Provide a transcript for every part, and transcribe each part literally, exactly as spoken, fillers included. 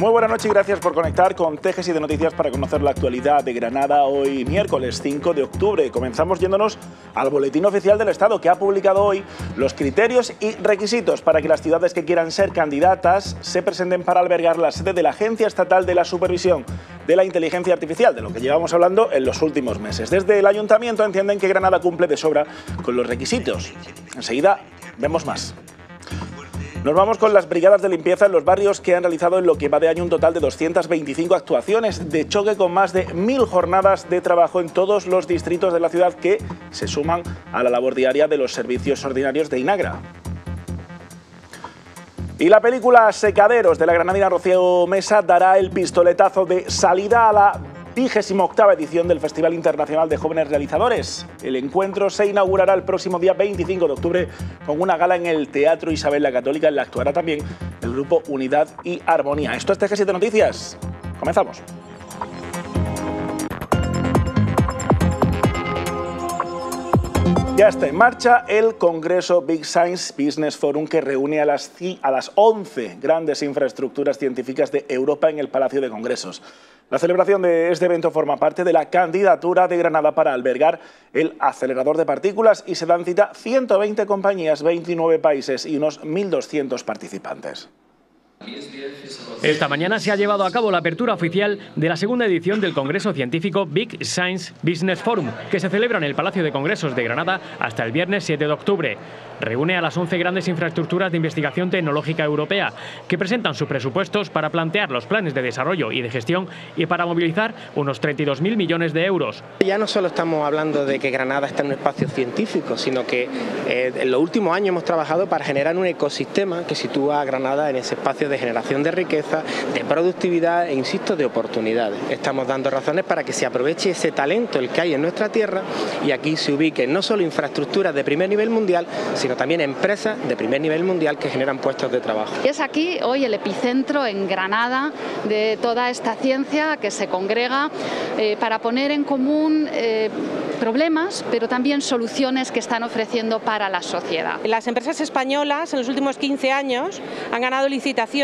Muy buenas noches y gracias por conectar con T G siete Noticias para conocer la actualidad de Granada hoy miércoles cinco de octubre. Comenzamos yéndonos al Boletín Oficial del Estado, que ha publicado hoy los criterios y requisitos para que las ciudades que quieran ser candidatas se presenten para albergar la sede de la Agencia Estatal de la Supervisión de la Inteligencia Artificial, de lo que llevamos hablando en los últimos meses. Desde el Ayuntamiento entienden que Granada cumple de sobra con los requisitos. Enseguida vemos más. Nos vamos con las brigadas de limpieza en los barrios, que han realizado en lo que va de año un total de doscientas veinticinco actuaciones de choque, con más de mil jornadas de trabajo en todos los distritos de la ciudad, que se suman a la labor diaria de los servicios ordinarios de Inagra. Y la película Secaderos, de la granadina Rocío Mesa, dará el pistoletazo de salida a la vigésima octava edición del Festival Internacional de Jóvenes Realizadores. El encuentro se inaugurará el próximo día veinticinco de octubre con una gala en el Teatro Isabel la Católica, en la que actuará también el grupo Unidad y Armonía. Esto es T G siete Noticias. Comenzamos. Ya está en marcha el Congreso Big Science Business Forum, que reúne a las, a las once grandes infraestructuras científicas de Europa en el Palacio de Congresos. La celebración de este evento forma parte de la candidatura de Granada para albergar el acelerador de partículas, y se dan cita ciento veinte compañías, veintinueve países y unos mil doscientos participantes. Esta mañana se ha llevado a cabo la apertura oficial de la segunda edición del Congreso Científico Big Science Business Forum, que se celebra en el Palacio de Congresos de Granada hasta el viernes siete de octubre. Reúne a las once grandes infraestructuras de investigación tecnológica europea, que presentan sus presupuestos para plantear los planes de desarrollo y de gestión y para movilizar unos treinta y dos mil millones de euros. Ya no solo estamos hablando de que Granada está en un espacio científico, sino que eh, en los últimos años hemos trabajado para generar un ecosistema que sitúa a Granada en ese espacio de generación de riqueza, de productividad e, insisto, de oportunidades. Estamos dando razones para que se aproveche ese talento, el que hay en nuestra tierra, y aquí se ubiquen no solo infraestructuras de primer nivel mundial, sino también empresas de primer nivel mundial que generan puestos de trabajo. Y es aquí hoy el epicentro en Granada de toda esta ciencia que se congrega eh, para poner en común eh, problemas, pero también soluciones que están ofreciendo para la sociedad. Las empresas españolas en los últimos quince años han ganado licitaciones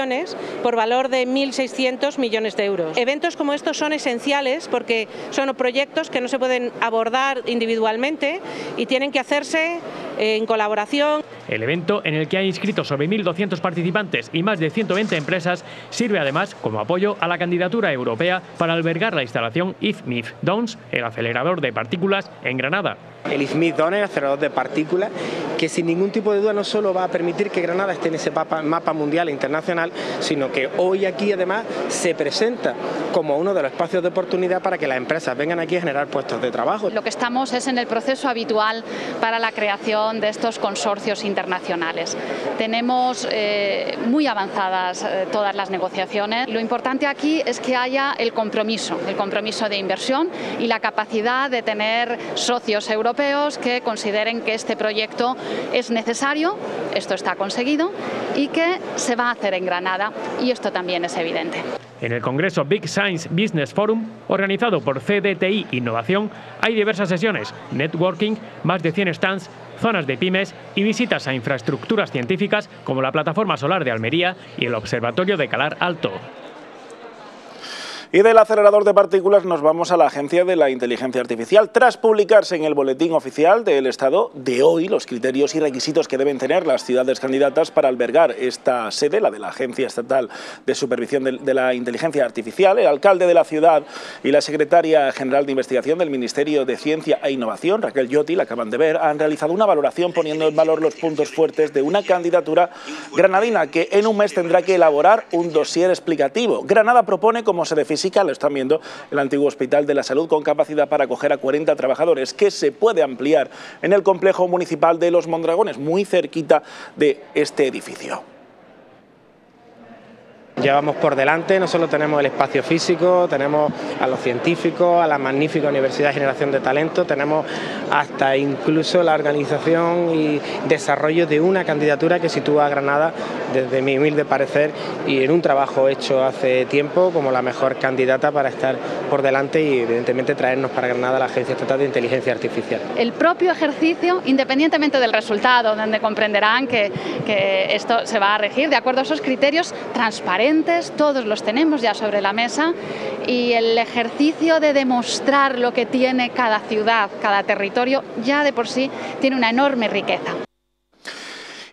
por valor de mil seiscientos millones de euros. Eventos como estos son esenciales porque son proyectos que no se pueden abordar individualmente y tienen que hacerse en colaboración. El evento, en el que han inscrito sobre mil doscientos participantes y más de ciento veinte empresas, sirve además como apoyo a la candidatura europea para albergar la instalación I F M I F DONES, el acelerador de partículas, en Granada. El I F M I F DONES, el acelerador de partículas, que sin ningún tipo de duda no solo va a permitir que Granada esté en ese mapa, mapa mundial e internacional, sino que hoy aquí además se presenta como uno de los espacios de oportunidad para que las empresas vengan aquí a generar puestos de trabajo. Lo que estamos es en el proceso habitual para la creación de estos consorcios internacionales. Tenemos eh, muy avanzadas eh, todas las negociaciones. Lo importante aquí es que haya el compromiso, el compromiso de inversión y la capacidad de tener socios europeos que consideren que este proyecto es necesario, esto está conseguido, y que se va a hacer en Granada, y esto también es evidente. En el Congreso Big Science Business Forum, organizado por C D T I Innovación, hay diversas sesiones, networking, más de cien stands, zonas de pymes y visitas a infraestructuras científicas como la Plataforma Solar de Almería y el Observatorio de Calar Alto. Y del acelerador de partículas nos vamos a la Agencia de la Inteligencia Artificial. Tras publicarse en el Boletín Oficial del Estado de hoy los criterios y requisitos que deben tener las ciudades candidatas para albergar esta sede, la de la Agencia Estatal de Supervisión de la Inteligencia Artificial, el alcalde de la ciudad y la secretaria general de Investigación del Ministerio de Ciencia e Innovación, Raquel Yotti, la acaban de ver, han realizado una valoración poniendo en valor los puntos fuertes de una candidatura granadina, que en un mes tendrá que elaborar un dossier explicativo. Granada propone, como se define, lo están viendo, el antiguo Hospital de la Salud, con capacidad para acoger a cuarenta trabajadores, que se puede ampliar en el complejo municipal de Los Mondragones, muy cerquita de este edificio. Llevamos por delante, no solo tenemos el espacio físico, tenemos a los científicos, a la magnífica Universidad de Generación de Talento, tenemos hasta incluso la organización y desarrollo de una candidatura que sitúa a Granada, desde mi humilde parecer, y en un trabajo hecho hace tiempo, como la mejor candidata para estar por delante y evidentemente traernos para Granada la Agencia Estatal de Inteligencia Artificial. El propio ejercicio, independientemente del resultado, donde comprenderán que, que esto se va a regir de acuerdo a esos criterios transparentes, todos los tenemos ya sobre la mesa, y el ejercicio de demostrar lo que tiene cada ciudad, cada territorio, ya de por sí tiene una enorme riqueza.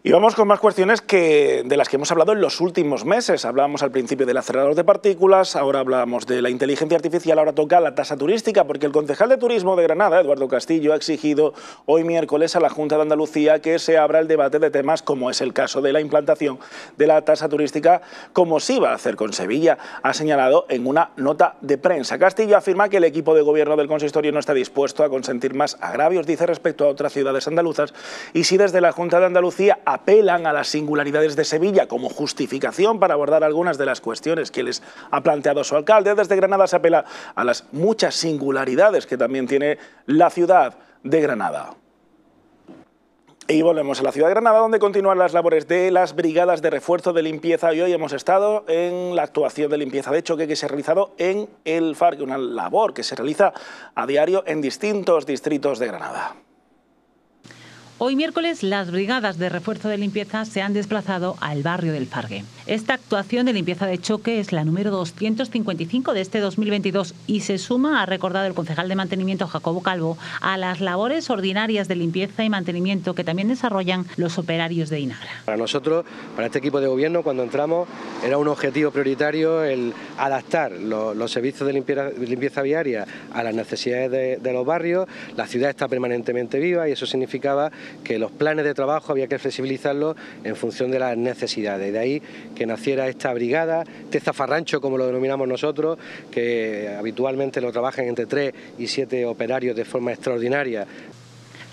Y vamos con más cuestiones que, de las que hemos hablado en los últimos meses. Hablábamos al principio del acelerador de partículas, ahora hablamos de la inteligencia artificial, ahora toca la tasa turística, porque el concejal de turismo de Granada, Eduardo Castillo, ha exigido hoy miércoles a la Junta de Andalucía que se abra el debate de temas como es el caso de la implantación de la tasa turística, como se iba a hacer con Sevilla, ha señalado en una nota de prensa. Castillo afirma que el equipo de gobierno del consistorio no está dispuesto a consentir más agravios, dice, respecto a otras ciudades andaluzas, y si desde la Junta de Andalucía apelan a las singularidades de Sevilla como justificación para abordar algunas de las cuestiones que les ha planteado su alcalde. Desde Granada se apela a las muchas singularidades que también tiene la ciudad de Granada. Y volvemos a la ciudad de Granada, donde continúan las labores de las brigadas de refuerzo de limpieza, y hoy hemos estado en la actuación de limpieza de choque que se ha realizado en el Fargue, una labor que se realiza a diario en distintos distritos de Granada. Hoy miércoles las brigadas de refuerzo de limpieza se han desplazado al barrio del Fargue. Esta actuación de limpieza de choque es la número doscientos cincuenta y cinco de este dos mil veintidós y se suma, ha recordado el concejal de mantenimiento Jacobo Calvo, a las labores ordinarias de limpieza y mantenimiento que también desarrollan los operarios de Inagra. Para nosotros, para este equipo de gobierno, cuando entramos era un objetivo prioritario el adaptar los, los servicios de limpieza, limpieza viaria a las necesidades de, de los barrios. La ciudad está permanentemente viva y eso significaba que los planes de trabajo había que flexibilizarlos en función de las necesidades. De ahí que naciera esta brigada, este zafarrancho, como lo denominamos nosotros, que habitualmente lo trabajan entre tres y siete operarios de forma extraordinaria.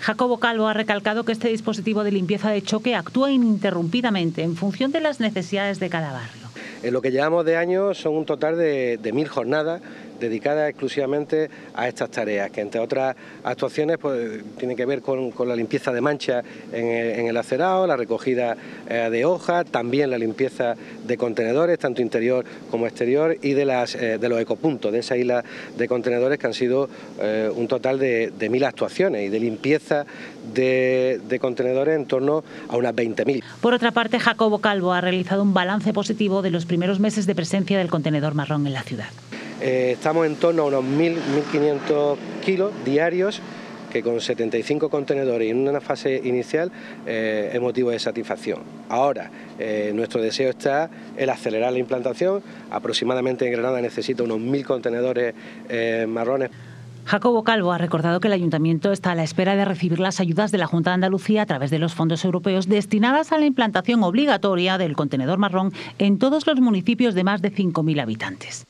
Jacobo Calvo ha recalcado que este dispositivo de limpieza de choque actúa ininterrumpidamente en función de las necesidades de cada barrio. En lo que llevamos de año son un total de, de mil jornadas dedicadas exclusivamente a estas tareas, que entre otras actuaciones pues, tienen que ver con, con la limpieza de manchas en, en el acerado, la recogida eh, de hojas, también la limpieza de contenedores, tanto interior como exterior, y de, las, eh, de los ecopuntos, de esa isla de contenedores, que han sido eh, un total de, de mil actuaciones y de limpieza de, de contenedores en torno a unas veinte mil. Por otra parte, Jacobo Calvo ha realizado un balance positivo de los primeros meses de presencia del contenedor marrón en la ciudad. Eh, estamos en torno a unos mil a mil quinientos kilos diarios, que con setenta y cinco contenedores y en una fase inicial eh, es motivo de satisfacción. Ahora, eh, nuestro deseo está el acelerar la implantación. Aproximadamente en Granada necesita unos mil contenedores eh, marrones. Jacobo Calvo ha recordado que el Ayuntamiento está a la espera de recibir las ayudas de la Junta de Andalucía a través de los fondos europeos destinadas a la implantación obligatoria del contenedor marrón en todos los municipios de más de cinco mil habitantes.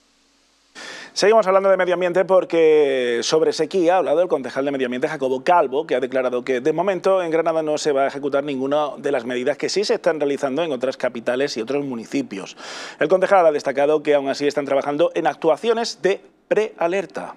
Seguimos hablando de medio ambiente porque sobre sequía ha hablado el concejal de medio ambiente Jacobo Calvo, que ha declarado que de momento en Granada no se va a ejecutar ninguna de las medidas que sí se están realizando en otras capitales y otros municipios. El concejal ha destacado que aún así están trabajando en actuaciones de prealerta.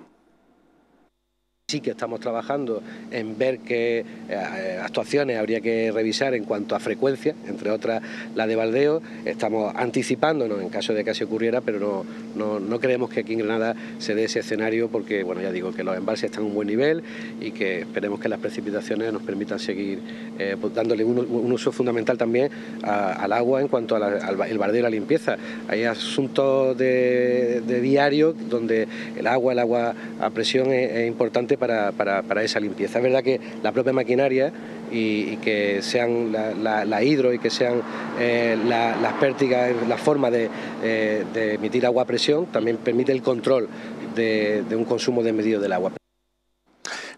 Sí que estamos trabajando en ver qué eh, actuaciones habría que revisar en cuanto a frecuencia, entre otras la de baldeo. Estamos anticipándonos en caso de que así ocurriera, pero no, no, no creemos que aquí en Granada se dé ese escenario porque, bueno, ya digo que los embalses están a un buen nivel y que esperemos que las precipitaciones nos permitan seguir eh, dándole un, un uso fundamental también a, al agua en cuanto al baldeo y la limpieza. Hay asuntos de, de diario donde el agua, el agua a presión es, es importante Para, para, para esa limpieza. Es verdad que la propia maquinaria y, y que sean la, la, la hidro y que sean eh, la, las pértigas, la forma de, eh, de emitir agua a presión también permite el control de, de un consumo desmedido del agua.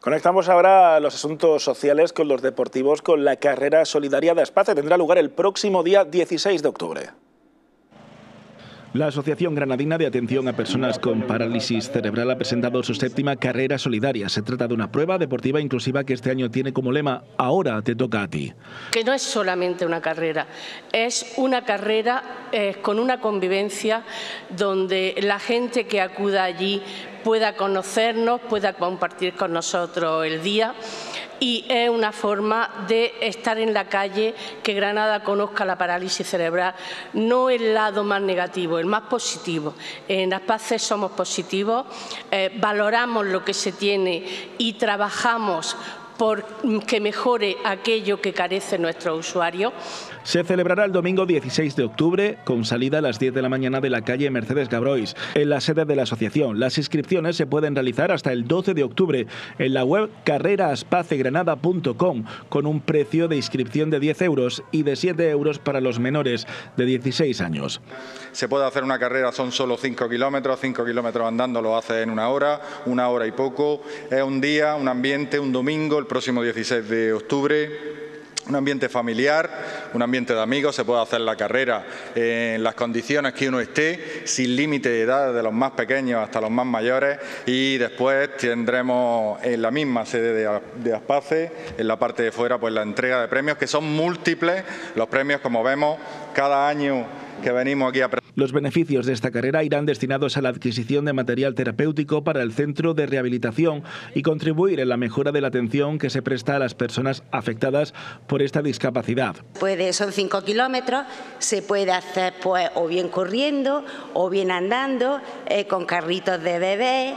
Conectamos ahora los asuntos sociales con los deportivos, con la carrera solidaria de ASPACE. Tendrá lugar el próximo día dieciséis de octubre. La Asociación Granadina de Atención a Personas con Parálisis Cerebral ha presentado su séptima carrera solidaria. Se trata de una prueba deportiva inclusiva que este año tiene como lema «Ahora te toca a ti». Que no es solamente una carrera, es una carrera eh, con una convivencia donde la gente que acuda allí pueda conocernos, pueda compartir con nosotros el día. Y es una forma de estar en la calle, que Granada conozca la parálisis cerebral, no el lado más negativo, el más positivo. En ASPACE somos positivos, eh, valoramos lo que se tiene y trabajamos por que mejore aquello que carece nuestro usuario. Se celebrará el domingo dieciséis de octubre con salida a las diez de la mañana de la calle Mercedes Gabrois en la sede de la asociación. Las inscripciones se pueden realizar hasta el doce de octubre en la web carrera aspace granada punto com con un precio de inscripción de diez euros y de siete euros para los menores de dieciséis años. Se puede hacer una carrera, son solo cinco kilómetros, cinco kilómetros andando lo hace en una hora, una hora y poco. Es un día, un ambiente, un domingo, el próximo dieciséis de octubre. Un ambiente familiar, un ambiente de amigos, se puede hacer la carrera en las condiciones que uno esté, sin límite de edad, de los más pequeños hasta los más mayores, y después tendremos en la misma sede de ASPACE, en la parte de fuera, pues la entrega de premios, que son múltiples los premios, como vemos, cada año que venimos aquí a presentar. Los beneficios de esta carrera irán destinados a la adquisición de material terapéutico para el centro de rehabilitación y contribuir en la mejora de la atención que se presta a las personas afectadas por esta discapacidad. Pues son cinco kilómetros, se puede hacer pues o bien corriendo o bien andando, eh, con carritos de bebés,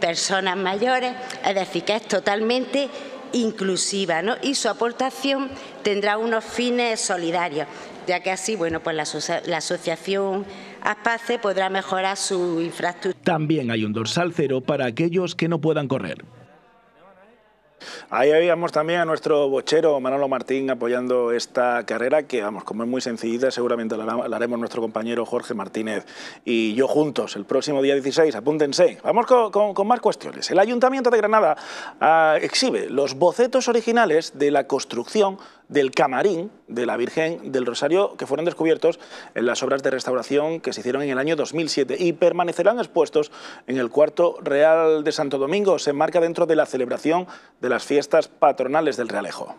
personas mayores, es decir, que es totalmente inclusiva, ¿no? Y su aportación tendrá unos fines solidarios, ya que así, bueno, pues la, aso la asociación ASPACE podrá mejorar su infraestructura. También hay un dorsal cero para aquellos que no puedan correr. Ahí veíamos también a nuestro bochero Manolo Martín apoyando esta carrera que, vamos, como es muy sencillita, seguramente la haremos nuestro compañero Jorge Martínez y yo juntos el próximo día dieciséis, apúntense. Vamos con, con, con más cuestiones. El Ayuntamiento de Granada ah, exhibe los bocetos originales de la construcción del camarín de la Virgen del Rosario que fueron descubiertos en las obras de restauración que se hicieron en el año dos mil siete y permanecerán expuestos en el Cuarto Real de Santo Domingo. Se enmarca dentro de la celebración de las fiestas patronales del Realejo.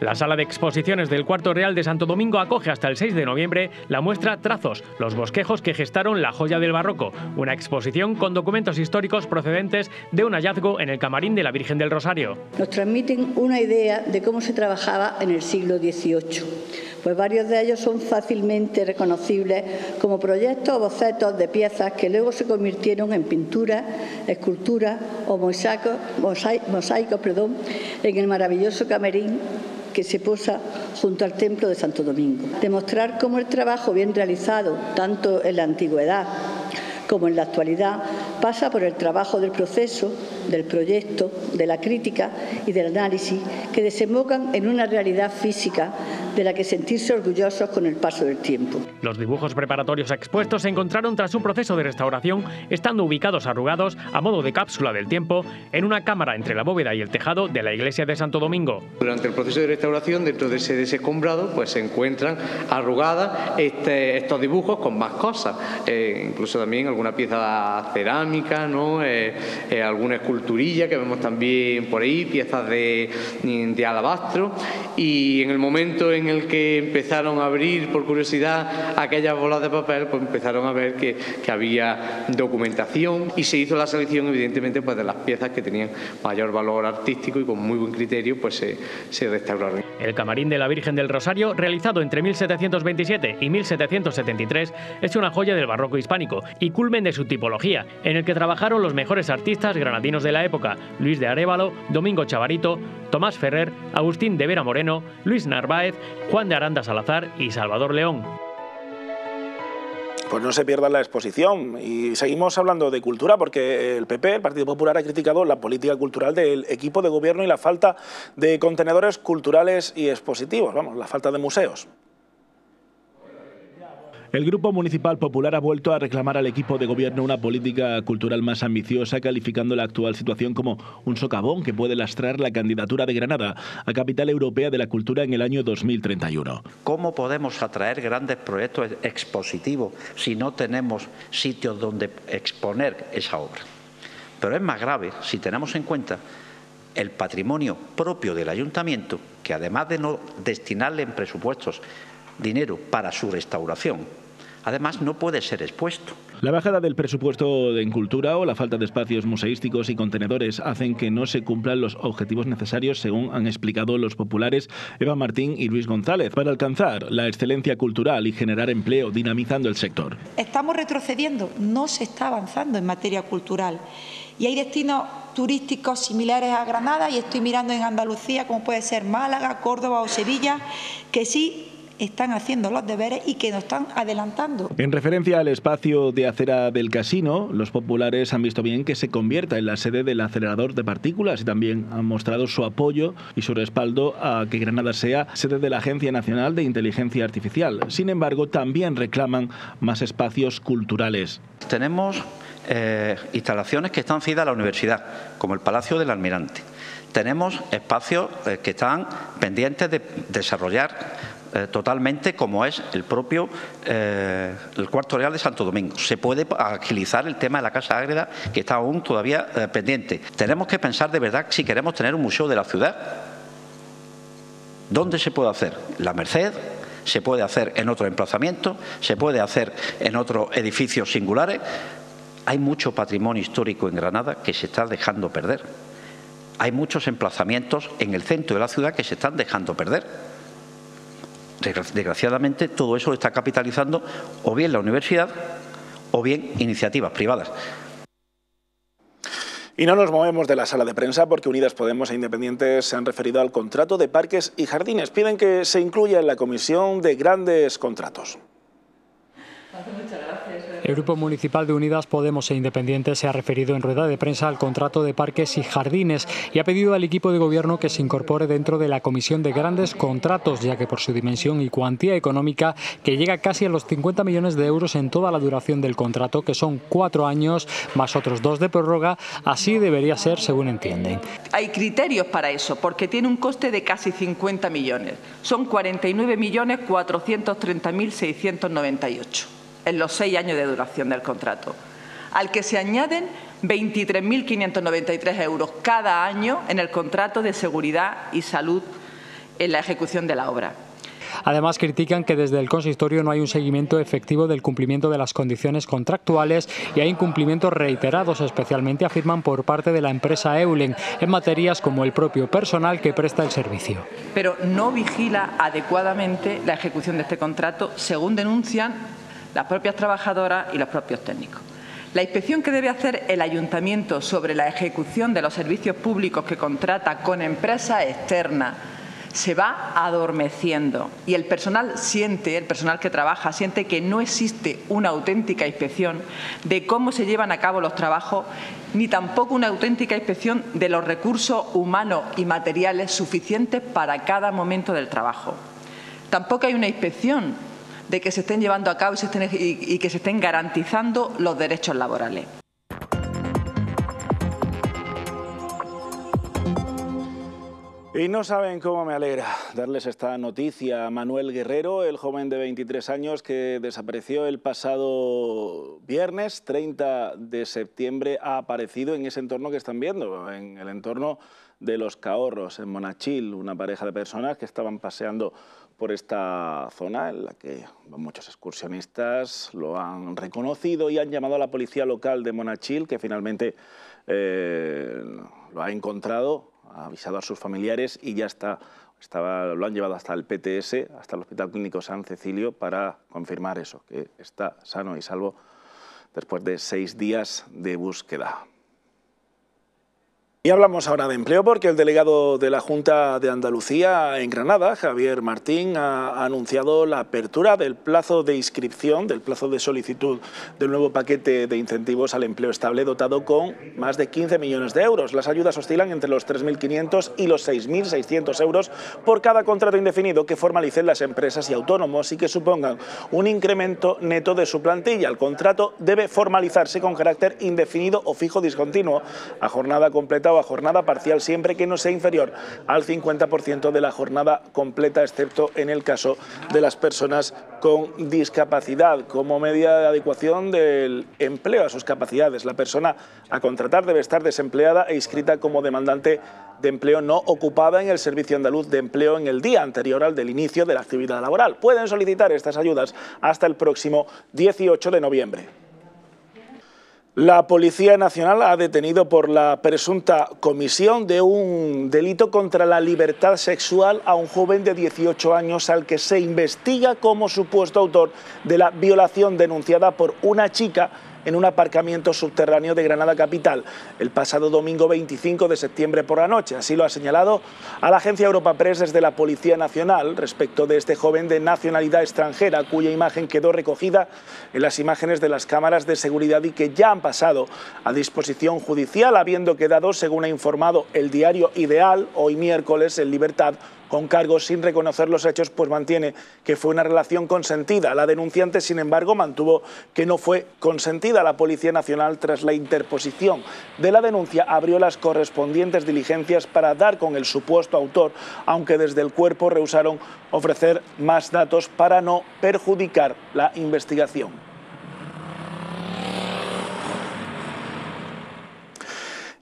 La sala de exposiciones del Cuarto Real de Santo Domingo acoge hasta el seis de noviembre la muestra Trazos, los bosquejos que gestaron la joya del barroco, una exposición con documentos históricos procedentes de un hallazgo en el camarín de la Virgen del Rosario. Nos transmiten una idea de cómo se trabajaba en el siglo dieciocho, pues varios de ellos son fácilmente reconocibles como proyectos o bocetos de piezas que luego se convirtieron en pinturas, esculturas o mosaicos, mosaicos perdón, en el maravilloso camarín que se posa junto al templo de Santo Domingo. Demostrar cómo el trabajo bien realizado, tanto en la antigüedad como en la actualidad, pasa por el trabajo del proceso, del proyecto, de la crítica y del análisis que desembocan en una realidad física de la que sentirse orgullosos con el paso del tiempo. Los dibujos preparatorios expuestos se encontraron tras un proceso de restauración, estando ubicados arrugados a modo de cápsula del tiempo en una cámara entre la bóveda y el tejado de la iglesia de Santo Domingo. Durante el proceso de restauración, dentro de ese desescombrado, pues se encuentran arrugadas este, estos dibujos con más cosas, eh, incluso también alguna pieza cerámica, ¿no? eh, eh, alguna esculturilla que vemos también por ahí, piezas de, de alabastro, y en el momento en el que empezaron a abrir por curiosidad aquellas bolas de papel, pues empezaron a ver que, que había documentación y se hizo la selección, evidentemente, pues de las piezas que tenían mayor valor artístico y con muy buen criterio pues se, se restauraron. El camarín de la Virgen del Rosario, realizado entre mil setecientos veintisiete y mil setecientos setenta y tres, es una joya del barroco hispánico y culmen de su tipología, en el que trabajaron los mejores artistas granadinos de la época: Luis de Arévalo, Domingo Chavarito, Tomás Ferrer, Agustín de Vera Moreno, Luis Narváez, Juan de Aranda Salazar y Salvador León. Pues no se pierdan la exposición. Y seguimos hablando de cultura porque el P P, el Partido Popular, ha criticado la política cultural del equipo de gobierno y la falta de contenedores culturales y expositivos, vamos, la falta de museos. El Grupo Municipal Popular ha vuelto a reclamar al equipo de gobierno una política cultural más ambiciosa, calificando la actual situación como un socavón que puede lastrar la candidatura de Granada a Capital Europea de la Cultura en el año dos mil treinta y uno. ¿Cómo podemos atraer grandes proyectos expositivos si no tenemos sitios donde exponer esa obra? Pero es más grave si tenemos en cuenta el patrimonio propio del ayuntamiento, que además de no destinarle en presupuestos dinero para su restauración, además no puede ser expuesto. La bajada del presupuesto en cultura o la falta de espacios museísticos y contenedores hacen que no se cumplan los objetivos necesarios, según han explicado los populares Eva Martín y Luis González, para alcanzar la excelencia cultural y generar empleo, dinamizando el sector. Estamos retrocediendo, no se está avanzando en materia cultural. Y hay destinos turísticos similares a Granada, y estoy mirando en Andalucía, como puede ser Málaga, Córdoba o Sevilla, que sí están haciendo los deberes y que nos están adelantando. En referencia al espacio de acera del casino, los populares han visto bien que se convierta en la sede del acelerador de partículas y también han mostrado su apoyo y su respaldo a que Granada sea sede de la Agencia Nacional de Inteligencia Artificial. Sin embargo, también reclaman más espacios culturales. Tenemos eh, instalaciones que están cedidas a la universidad, como el Palacio del Almirante. Tenemos espacios eh, que están pendientes de desarrollar totalmente, como es el propio eh, el Cuarto Real de Santo Domingo. Se puede agilizar el tema de la Casa Ágreda, que está aún todavía eh, pendiente. Tenemos que pensar de verdad si queremos tener un museo de la ciudad. ¿Dónde se puede hacer? La Merced, se puede hacer en otro emplazamiento, se puede hacer en otros edificios singulares. Hay mucho patrimonio histórico en Granada que se está dejando perder. Hay muchos emplazamientos en el centro de la ciudad que se están dejando perder. Desgraciadamente, todo eso lo está capitalizando o bien la universidad o bien iniciativas privadas. Y no nos movemos de la sala de prensa porque Unidas Podemos e Independientes se han referido al contrato de parques y jardines. Piden que se incluya en la comisión de grandes contratos. El Grupo Municipal de Unidas Podemos e Independientes se ha referido en rueda de prensa al contrato de parques y jardines y ha pedido al equipo de gobierno que se incorpore dentro de la Comisión de Grandes Contratos, ya que por su dimensión y cuantía económica, que llega casi a los cincuenta millones de euros en toda la duración del contrato, que son cuatro años más otros dos de prórroga, así debería ser según entienden. Hay criterios para eso, porque tiene un coste de casi cincuenta millones. Son cuarenta y nueve millones cuatrocientos treinta mil seiscientos noventa y ocho. en los seis años de duración del contrato, al que se añaden veintitrés mil quinientos noventa y tres euros cada año en el contrato de seguridad y salud en la ejecución de la obra. Además, critican que desde el consistorio no hay un seguimiento efectivo del cumplimiento de las condiciones contractuales y hay incumplimientos reiterados, especialmente afirman por parte de la empresa Eulen, en materias como el propio personal que presta el servicio. Pero no vigila adecuadamente la ejecución de este contrato, según denuncian las propias trabajadoras y los propios técnicos. La inspección que debe hacer el ayuntamiento sobre la ejecución de los servicios públicos que contrata con empresas externas se va adormeciendo y el personal siente, el personal que trabaja, siente que no existe una auténtica inspección de cómo se llevan a cabo los trabajos, ni tampoco una auténtica inspección de los recursos humanos y materiales suficientes para cada momento del trabajo. Tampoco hay una inspección de que se estén llevando a cabo y, se estén, y, y que se estén garantizando los derechos laborales. Y no saben cómo me alegra darles esta noticia a Manuel Guerrero, el joven de veintitrés años que desapareció el pasado viernes, treinta de septiembre, ha aparecido en ese entorno que están viendo, en el entorno de Los Caorros, en Monachil, una pareja de personas que estaban paseando por esta zona en la que muchos excursionistas lo han reconocido y han llamado a la policía local de Monachil, que finalmente eh, lo ha encontrado, ha avisado a sus familiares y ya está, estaba, lo han llevado hasta el P T S, hasta el Hospital Clínico San Cecilio, para confirmar eso, que está sano y salvo después de seis días de búsqueda. Y hablamos ahora de empleo porque el delegado de la Junta de Andalucía en Granada, Javier Martín, ha anunciado la apertura del plazo de inscripción, del plazo de solicitud del nuevo paquete de incentivos al empleo estable dotado con más de quince millones de euros. Las ayudas oscilan entre los tres mil quinientos y los seis mil seiscientos euros por cada contrato indefinido que formalicen las empresas y autónomos y que supongan un incremento neto de su plantilla. El contrato debe formalizarse con carácter indefinido o fijo discontinuo a jornada completa o a jornada parcial siempre que no sea inferior al cincuenta por ciento de la jornada completa, excepto en el caso de las personas con discapacidad. Como medida de adecuación del empleo a sus capacidades, la persona a contratar debe estar desempleada e inscrita como demandante de empleo no ocupada en el Servicio Andaluz de Empleo en el día anterior al del inicio de la actividad laboral. Pueden solicitar estas ayudas hasta el próximo dieciocho de noviembre. La Policía Nacional ha detenido por la presunta comisión de un delito contra la libertad sexual a un joven de dieciocho años al que se investiga como supuesto autor de la violación denunciada por una chica en un aparcamiento subterráneo de Granada capital el pasado domingo veinticinco de septiembre por la noche. Así lo ha señalado a la agencia Europa Press desde la Policía Nacional respecto de este joven de nacionalidad extranjera, cuya imagen quedó recogida en las imágenes de las cámaras de seguridad y que ya han pasado a disposición judicial, habiendo quedado, según ha informado el diario Ideal, hoy miércoles en libertad con cargos sin reconocer los hechos, pues mantiene que fue una relación consentida. La denunciante, sin embargo, mantuvo que no fue consentida. La Policía Nacional, tras la interposición de la denuncia, abrió las correspondientes diligencias para dar con el supuesto autor, aunque desde el cuerpo rehusaron ofrecer más datos para no perjudicar la investigación.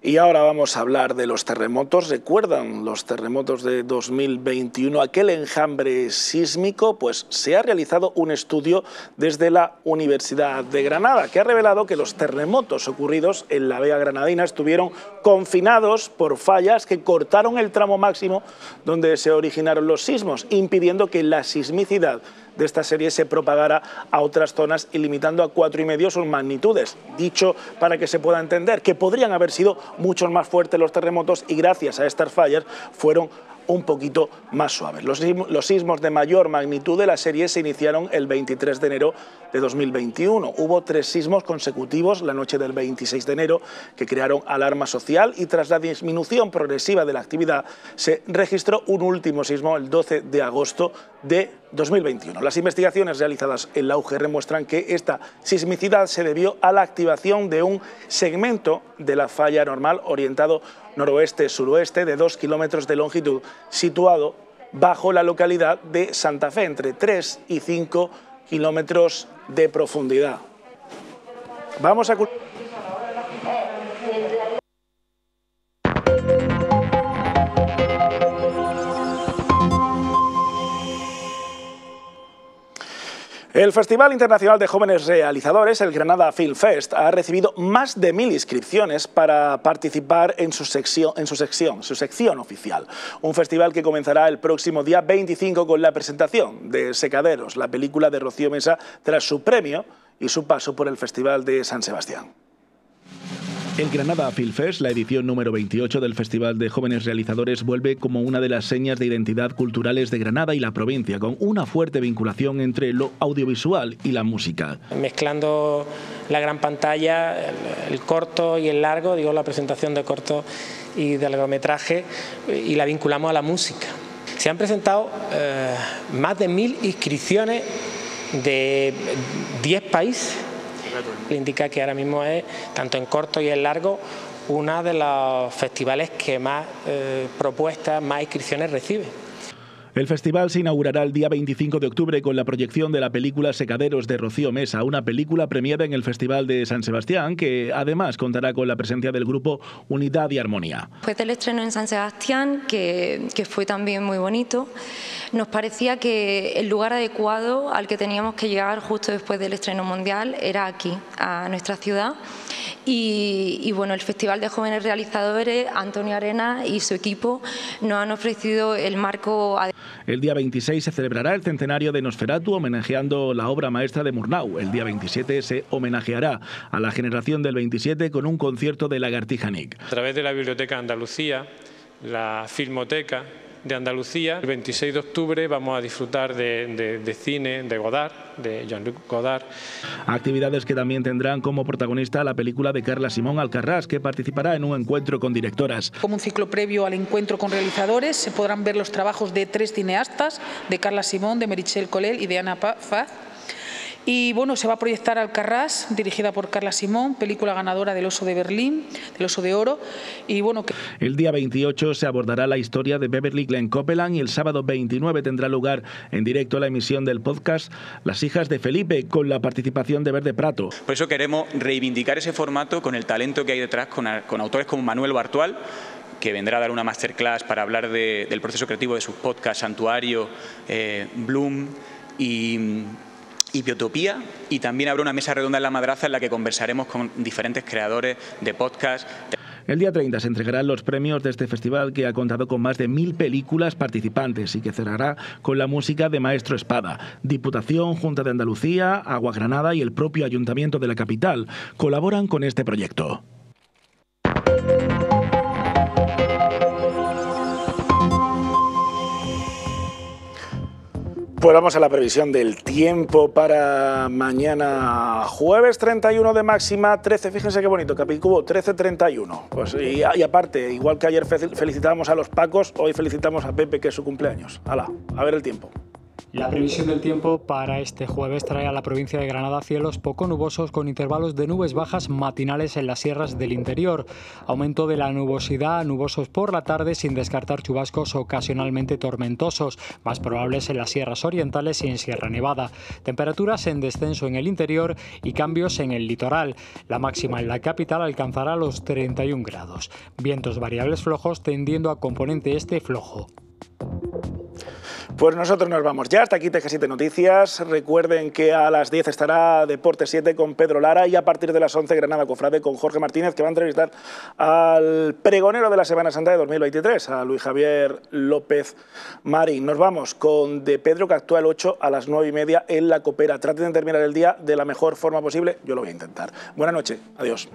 Y ahora vamos a hablar de los terremotos. ¿Recuerdan los terremotos de dos mil veintiuno? Aquel enjambre sísmico, pues se ha realizado un estudio desde la Universidad de Granada que ha revelado que los terremotos ocurridos en la Vega Granadina estuvieron confinados por fallas que cortaron el tramo máximo donde se originaron los sismos, impidiendo que la sismicidad de esta serie se propagara a otras zonas y limitando a cuatro y medio sus magnitudes. Dicho para que se pueda entender, que podrían haber sido muchos más fuertes los terremotos y gracias a estas fallas fueron un poquito más suaves. Los, los sismos de mayor magnitud de la serie se iniciaron el veintitrés de enero de dos mil veintiuno. Hubo tres sismos consecutivos la noche del veintiséis de enero que crearon alarma social y tras la disminución progresiva de la actividad se registró un último sismo el doce de agosto de dos mil veintiuno. Las investigaciones realizadas en la U G R muestran que esta sismicidad se debió a la activación de un segmento de la falla normal orientado noroeste-suroeste de dos kilómetros de longitud, situado bajo la localidad de Santa Fe, entre tres y cinco kilómetros de profundidad. Vamos a... El Festival Internacional de Jóvenes Realizadores, el Granada Film Fest, ha recibido más de mil inscripciones para participar en su sección, en su sección, su sección oficial. Un festival que comenzará el próximo día veinticinco con la presentación de Secaderos, la película de Rocío Mesa, tras su premio y su paso por el Festival de San Sebastián. El Granada Film Fest, la edición número veintiocho del Festival de Jóvenes Realizadores, vuelve como una de las señas de identidad culturales de Granada y la provincia, con una fuerte vinculación entre lo audiovisual y la música. Mezclando la gran pantalla, el corto y el largo, digo la presentación de corto y de largometraje, y la vinculamos a la música. Se han presentado eh, más de mil inscripciones de diez países, indica que ahora mismo es, tanto en corto y en largo, uno de los festivales que más eh, propuestas, más inscripciones recibe. El festival se inaugurará el día veinticinco de octubre con la proyección de la película Secaderos de Rocío Mesa, una película premiada en el Festival de San Sebastián, que además contará con la presencia del grupo Unidad y Armonía. Después del estreno en San Sebastián, que, que fue también muy bonito, nos parecía que el lugar adecuado al que teníamos que llegar justo después del estreno mundial era aquí, a nuestra ciudad, Y, y bueno, el Festival de Jóvenes Realizadores, Antonio Arena y su equipo nos han ofrecido el marco. El día veintiséis se celebrará el centenario de Nosferatu, homenajeando la obra maestra de Murnau. El día veintisiete se homenajeará a la generación del veintisiete con un concierto de Lagartija Nick. A través de la Biblioteca Andalucía, la Filmoteca de Andalucía, el veintiséis de octubre vamos a disfrutar de, de, de cine de Godard, de Jean-Luc Godard. Actividades que también tendrán como protagonista la película de Carla Simón Alcarrás, que participará en un encuentro con directoras. Como un ciclo previo al encuentro con realizadores, se podrán ver los trabajos de tres cineastas, de Carla Simón, de Meritxell Colell y de Ana Faz. Y bueno, se va a proyectar Alcarrás, dirigida por Carla Simón, película ganadora del Oso de Berlín, del Oso de Oro. Y bueno, que... El día veintiocho se abordará la historia de Beverly Glenn Copeland y el sábado veintinueve tendrá lugar en directo la emisión del podcast Las hijas de Felipe, con la participación de Verde Prato. Por eso queremos reivindicar ese formato con el talento que hay detrás, con, a, con autores como Manuel Bartual, que vendrá a dar una masterclass para hablar de, del proceso creativo de sus podcasts, Santuario, eh, Bloom y... y Biotopía, y también habrá una mesa redonda en La Madraza en la que conversaremos con diferentes creadores de podcast. El día treinta se entregarán los premios de este festival, que ha contado con más de mil películas participantes y que cerrará con la música de Maestro Espada. Diputación, Junta de Andalucía, Agua Granada y el propio Ayuntamiento de la capital colaboran con este proyecto. Pues vamos a la previsión del tiempo para mañana jueves, treinta y uno de máxima, trece, fíjense qué bonito, Capicubo, trece, treinta y uno. Pues y, y aparte, igual que ayer felicitábamos a los Pacos, hoy felicitamos a Pepe, que es su cumpleaños. Hala, a ver el tiempo. La previsión del tiempo para este jueves trae a la provincia de Granada cielos poco nubosos con intervalos de nubes bajas matinales en las sierras del interior, aumento de la nubosidad, nubosos por la tarde sin descartar chubascos ocasionalmente tormentosos, más probables en las sierras orientales y en Sierra Nevada, temperaturas en descenso en el interior y cambios en el litoral. La máxima en la capital alcanzará los treinta y un grados, vientos variables flojos tendiendo a componente este flojo. Pues nosotros nos vamos ya, hasta aquí T G siete Noticias. Recuerden que a las diez estará Deporte siete con Pedro Lara y a partir de las once Granada Cofrade con Jorge Martínez, que va a entrevistar al pregonero de la Semana Santa de dos mil veintitrés, a Luis Javier López Marín. Nos vamos con De Pedro, que actúa el ocho a las nueve y media en La Copera. Traten de terminar el día de la mejor forma posible, yo lo voy a intentar. Buenas noches, adiós.